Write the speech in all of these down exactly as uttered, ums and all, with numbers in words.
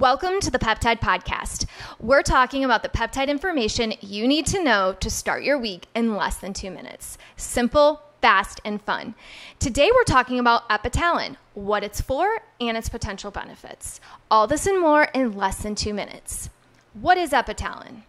Welcome to the Peptide Podcast. We're talking about the peptide information you need to know to start your week in less than two minutes. Simple, fast, and fun. Today we're talking about Epitalon, what it's for, and its potential benefits. All this and more in less than two minutes. What is Epitalon?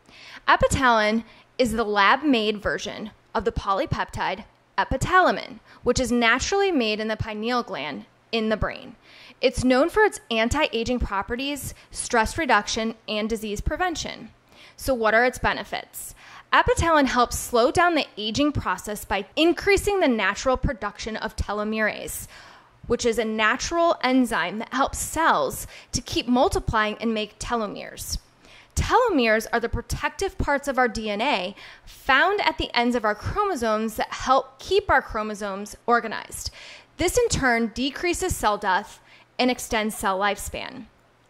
Epitalon is the lab-made version of the polypeptide epitalamin, which is naturally made in the pineal gland in the brain. It's known for its anti-aging properties, stress reduction, and disease prevention. So what are its benefits? Epitalon helps slow down the aging process by increasing the natural production of telomerase, which is a natural enzyme that helps cells to keep multiplying and make telomeres. Telomeres are the protective parts of our D N A found at the ends of our chromosomes that help keep our chromosomes organized. This in turn decreases cell death and extends cell lifespan.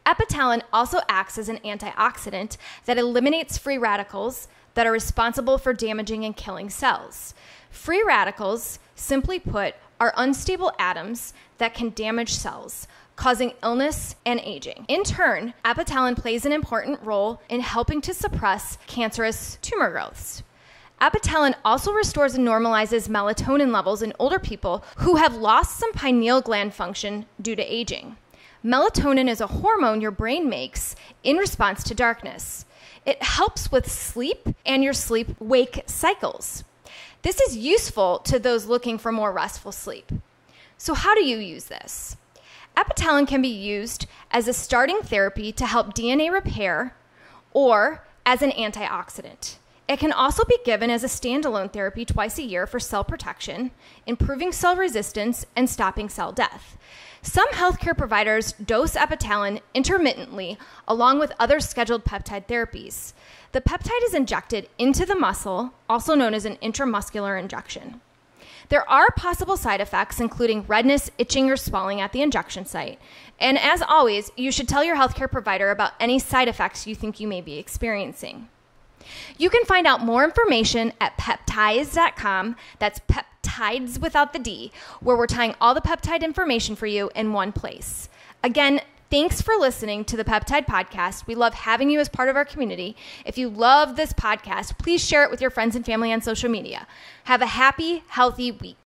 Epitalon also acts as an antioxidant that eliminates free radicals that are responsible for damaging and killing cells. Free radicals, simply put, are unstable atoms that can damage cells, causing illness and aging. In turn, Epitalon plays an important role in helping to suppress cancerous tumor growths. Epitalon also restores and normalizes melatonin levels in older people who have lost some pineal gland function due to aging. Melatonin is a hormone your brain makes in response to darkness. It helps with sleep and your sleep-wake cycles. This is useful to those looking for more restful sleep. So how do you use this? Epitalon can be used as a starting therapy to help D N A repair or as an antioxidant. It can also be given as a standalone therapy twice a year for cell protection, improving cell resistance, and stopping cell death. Some healthcare providers dose Epitalon intermittently along with other scheduled peptide therapies. The peptide is injected into the muscle, also known as an intramuscular injection. There are possible side effects, including redness, itching, or swelling at the injection site. And as always, you should tell your healthcare provider about any side effects you think you may be experiencing. You can find out more information at peptides dot com, that's peptides without the D, where we're tying all the peptide information for you in one place. Again, thanks for listening to the Peptide Podcast. We love having you as part of our community. If you love this podcast, please share it with your friends and family on social media. Have a happy, healthy week.